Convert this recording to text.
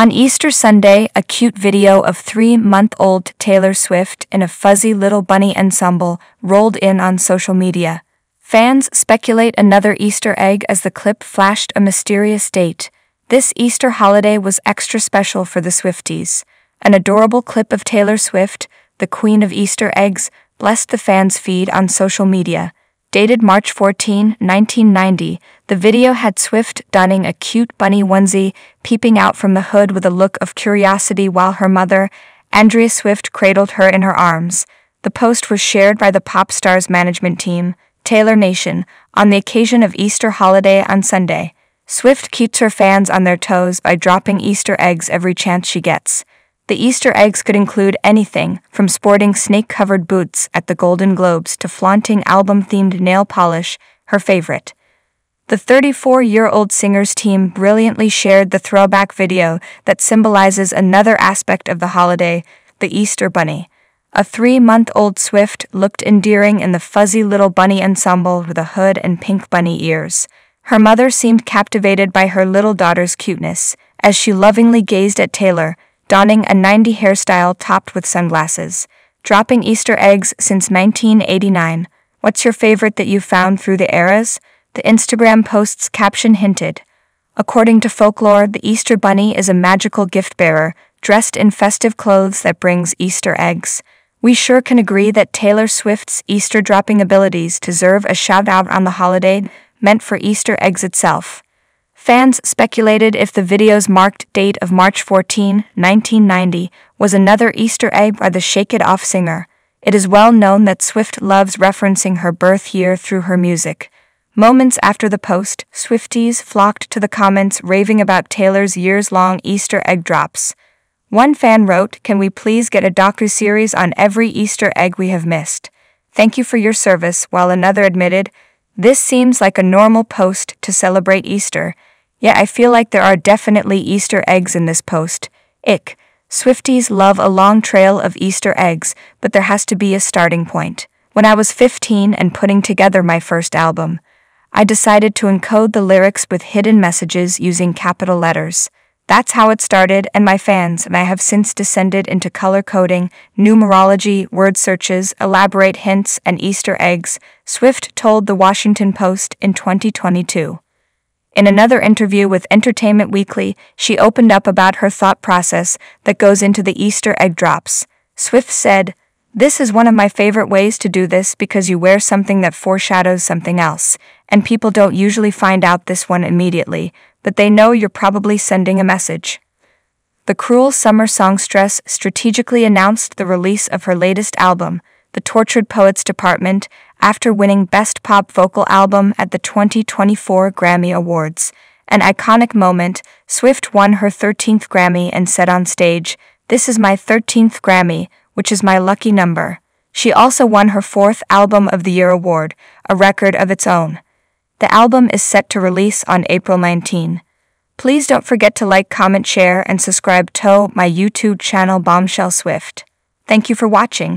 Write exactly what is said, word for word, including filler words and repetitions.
On Easter Sunday, a cute video of three-month-old Taylor Swift in a fuzzy little bunny ensemble rolled in on social media. Fans speculate another Easter egg as the clip flashed a mysterious date. This Easter holiday was extra special for the Swifties. An adorable clip of Taylor Swift, the queen of Easter eggs, blessed the fans' feed on social media. Dated March fourteenth, nineteen ninety, the video had Swift donning a cute bunny onesie, peeping out from the hood with a look of curiosity while her mother, Andrea Swift, cradled her in her arms. The post was shared by the pop star's management team, Taylor Nation, on the occasion of Easter holiday on Sunday. Swift keeps her fans on their toes by dropping Easter eggs every chance she gets. The Easter eggs could include anything, from sporting snake-covered boots at the Golden Globes to flaunting album-themed nail polish, her favorite. The thirty-four-year-old singer's team brilliantly shared the throwback video that symbolizes another aspect of the holiday, the Easter bunny. A three-month-old Swift looked endearing in the fuzzy little bunny ensemble with a hood and pink bunny ears. Her mother seemed captivated by her little daughter's cuteness, as she lovingly gazed at Taylor, donning a nineties hairstyle topped with sunglasses. Dropping Easter eggs since nineteen eighty-nine. What's your favorite that you've found through the eras? The Instagram post's caption hinted. According to folklore, the Easter bunny is a magical gift bearer, dressed in festive clothes that brings Easter eggs. We sure can agree that Taylor Swift's Easter dropping abilities deserve a shout out on the holiday meant for Easter eggs itself. Fans speculated if the video's marked date of March fourteenth, nineteen ninety, was another Easter egg by the Shake It Off singer. It is well known that Swift loves referencing her birth year through her music. Moments after the post, Swifties flocked to the comments raving about Taylor's years-long Easter egg drops. One fan wrote, "Can we please get a docuseries on every Easter egg we have missed? Thank you for your service," while another admitted, "This seems like a normal post to celebrate Easter. Yeah, I feel like there are definitely Easter eggs in this post. Ick. Swifties love a long trail of Easter eggs, but there has to be a starting point. When I was fifteen and putting together my first album, I decided to encode the lyrics with hidden messages using capital letters. That's how it started, and my fans and I have since descended into color coding, numerology, word searches, elaborate hints, and Easter eggs," Swift told The Washington Post in twenty twenty-two. In another interview with Entertainment Weekly, she opened up about her thought process that goes into the Easter egg drops. Swift said, "This is one of my favorite ways to do this because you wear something that foreshadows something else, and people don't usually find out this one immediately, but they know you're probably sending a message." The cruel summer songstress strategically announced the release of her latest album, The Tortured Poets Department, after winning Best Pop Vocal Album at the twenty twenty-four Grammy Awards. An iconic moment, Swift won her thirteenth Grammy and said on stage, "This is my thirteenth Grammy, which is my lucky number." She also won her fourth Album of the Year award, a record of its own. The album is set to release on April nineteenth. Please don't forget to like, comment, share, and subscribe to my YouTube channel Bombshell Swift. Thank you for watching.